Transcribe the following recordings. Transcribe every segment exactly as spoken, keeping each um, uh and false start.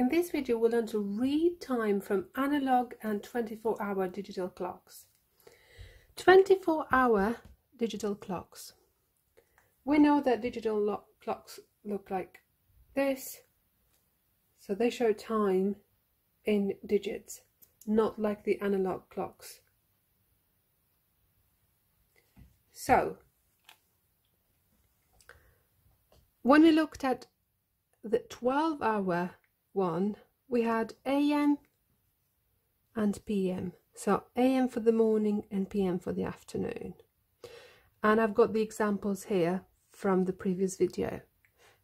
In this video, we'll learn to read time from analog and twenty-four hour digital clocks. twenty-four hour digital clocks. We know that digital clocks look like this, so they show time in digits, not like the analog clocks. So, when we looked at the twelve hour one, we had A M and P M. So A M for the morning and P M for the afternoon. And I've got the examples here from the previous video.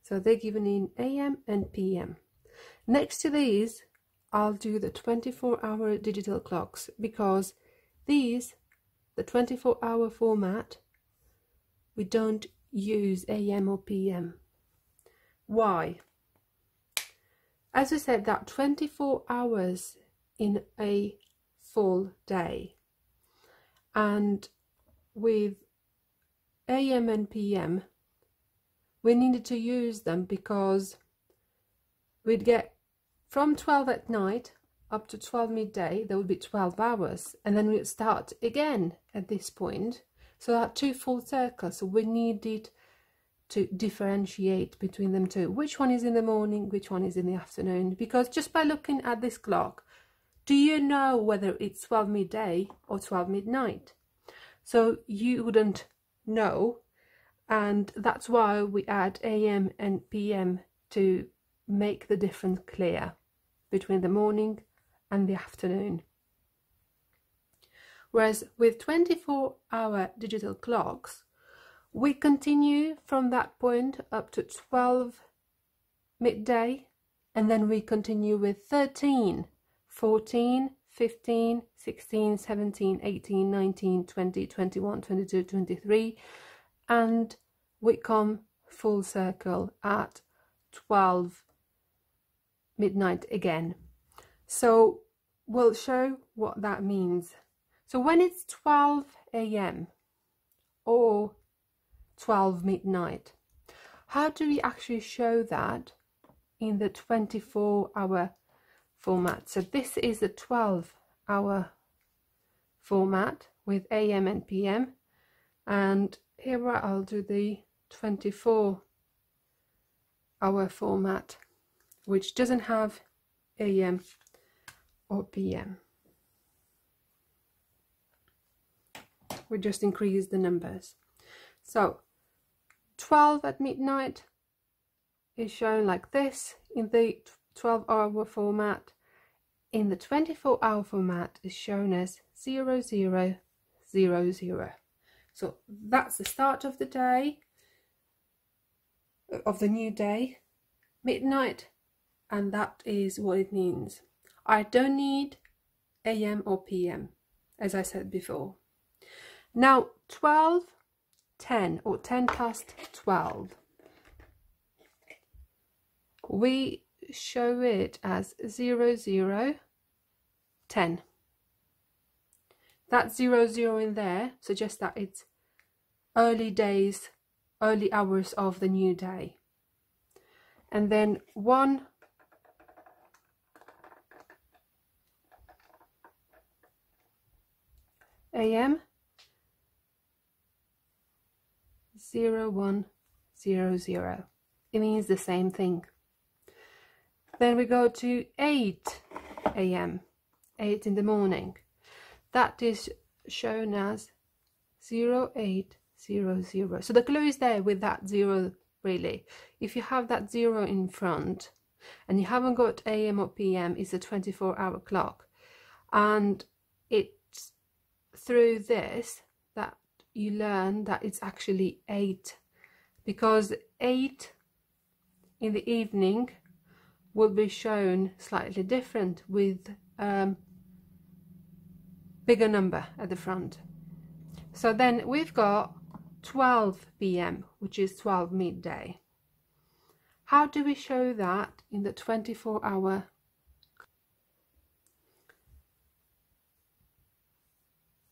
So they're given in A M and P M. Next to these, I'll do the twenty-four hour digital clocks because these, the twenty-four hour format, we don't use A M or P M. Why? As we said, that twenty-four hours in a full day, and with A M and P M we needed to use them because we'd get from twelve at night up to twelve midday. There would be twelve hours, and then we'd start again at this point, so that two full circles. So we needed to differentiate between them two, which one is in the morning, which one is in the afternoon, because just by looking at this clock, do you know whether it's twelve midday or twelve midnight? So you wouldn't know, and that's why we add A M and P M to make the difference clear between the morning and the afternoon. Whereas with twenty-four hour digital clocks, we continue from that point up to twelve midday, and then we continue with thirteen, fourteen, fifteen, sixteen, seventeen, eighteen, nineteen, twenty, twenty-one, twenty-two, twenty-three, and we come full circle at twelve midnight again. So we'll show what that means. So when it's twelve A M or twelve midnight, how do we actually show that in the twenty-four hour format? So this is a twelve hour format with A M and P M, and here I'll do the twenty-four hour format, which doesn't have A M or P M. We just increase the numbers. So twelve at midnight is shown like this in the twelve hour format. In the twenty-four hour format is shown as zero zero zero zero. So that's the start of the day, of the new day, midnight, and that is what it means. I don't need A M or P M, as I said before. Now twelve ten or ten past twelve, we show it as zero zero ten. That zero zero in there suggests that it's early days, early hours of the new day. And then one A M zero one zero zero. It means the same thing. Then we go to eight A M, eight in the morning. That is shown as zero eight zero zero. So the clue is there with that zero, really. If you have that zero in front and you haven't got A M or P M, it's a twenty-four hour clock. And it's through this that you learn that it's actually eight, because eight in the evening will be shown slightly different with um, bigger number at the front. So then we've got twelve P M, which is twelve midday. How do we show that in the twenty-four hour?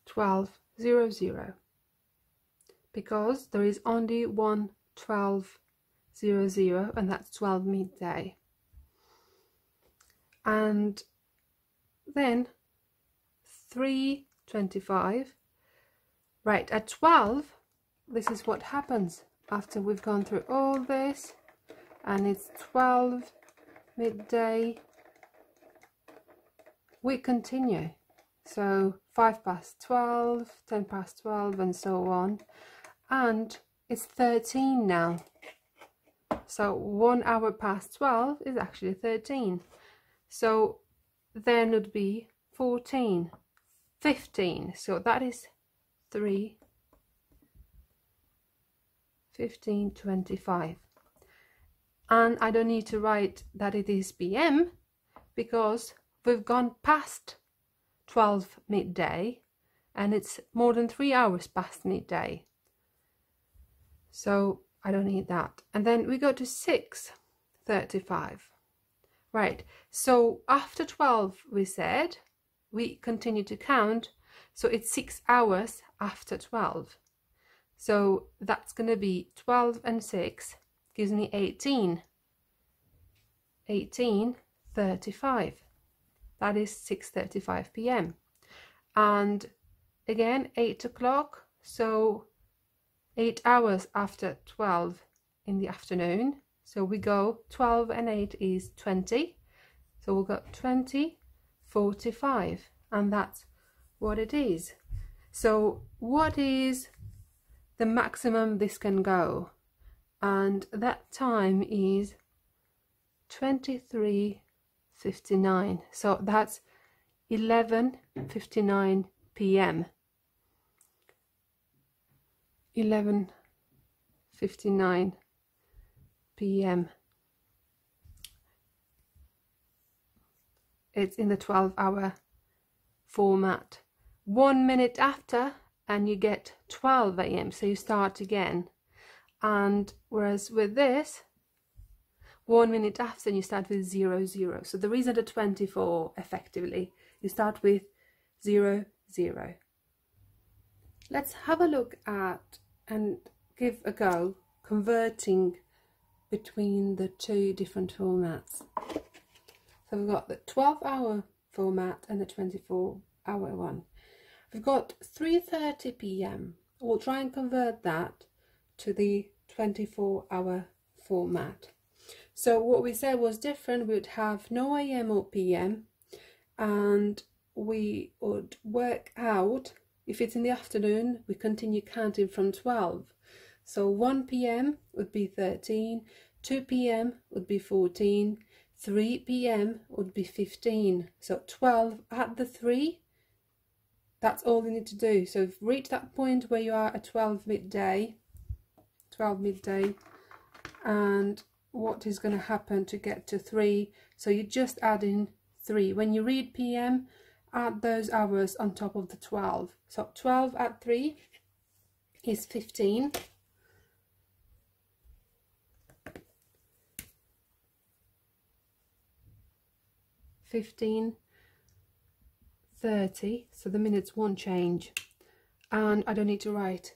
twelve zero zero. Because there is only one twelve zero zero, and that's twelve midday. and then three twenty-five. Right, at twelve, this is what happens after we've gone through all this, and it's twelve midday. We continue, so five past twelve, ten past twelve, and so on, and it's thirteen now. So one hour past twelve is actually thirteen. So then it would be fourteen, fifteen. So that is three, fifteen, twenty-five. And I don't need to write that it is P M because we've gone past twelve midday, and it's more than three hours past midday. So I don't need that. And then we go to six thirty-five. Right, so after twelve, we said, we continue to count. So it's six hours after twelve. So that's going to be twelve and six gives me eighteen. eighteen thirty-five. That is six thirty-five P M And again, eight o'clock. So eight hours after twelve in the afternoon. So we go twelve and eight is twenty. So we'll go twenty forty-five, and that's what it is. So what is the maximum this can go? And that time is twenty-three fifty-nine. So that's eleven fifty-nine P M eleven fifty-nine P M It's in the twelve hour format. One minute after and you get twelve A M, so you start again. And whereas with this, one minute after you start with zero zero. So there isn't a twenty-four effectively. You start with zero zero. Let's have a look at and give a go converting between the two different formats. So we've got the twelve hour format and the twenty-four hour one. We've got three thirty P M We'll try and convert that to the twenty-four hour format. So what we said was different. We'd have no A M or P M, and we would work out if it's in the afternoon, we continue counting from twelve. So one P M would be thirteen, two P M would be fourteen, three P M would be fifteen. So twelve at the three, that's all you need to do. So if you reach that point where you are at twelve midday, twelve midday, and what is going to happen to get to three? So you just add in three. When you read P M, add those hours on top of the twelve. So twelve at three is fifteen. fifteen thirty, so the minutes won't change. And I don't need to write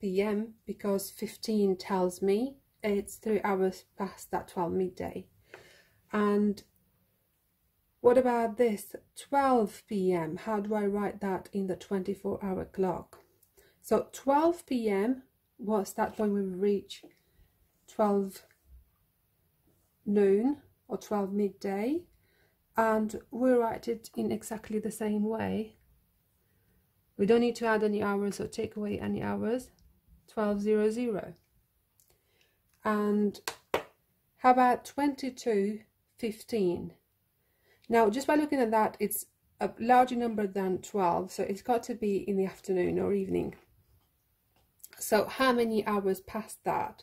P M because fifteen tells me it's three hours past that twelve midday. And what about this twelve P M? How do I write that in the twenty-four hour clock? So twelve P M was that point we reach twelve noon or twelve midday, and we write it in exactly the same way. We don't need to add any hours or take away any hours. twelve zero zero. And how about twenty-two fifteen? Now, just by looking at that, it's a larger number than twelve, so it's got to be in the afternoon or evening. So how many hours past that?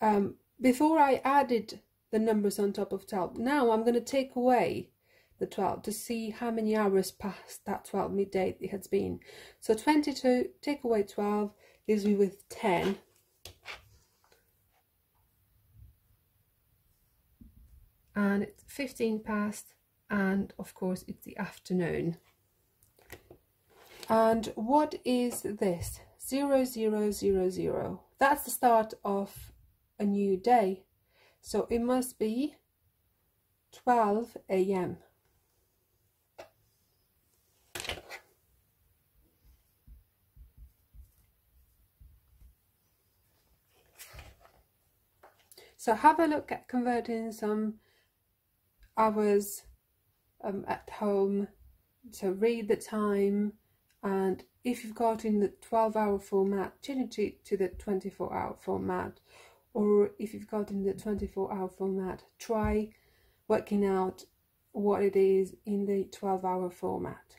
Um, before I added the numbers on top of twelve, now I'm going to take away the twelve to see how many hours past that twelve midday it has been. So twenty-two, take away twelve, leaves me with ten. And it's fifteen past. And of course it's the afternoon. And what is this? zero zero zero zero. That's the start of a new day, so it must be twelve a m So have a look at converting some hours um, at home. So read the time, and if you've got in the twelve hour format, change it to the twenty-four hour format. Or if you've got in the twenty-four hour format, try working out what it is in the twelve hour format.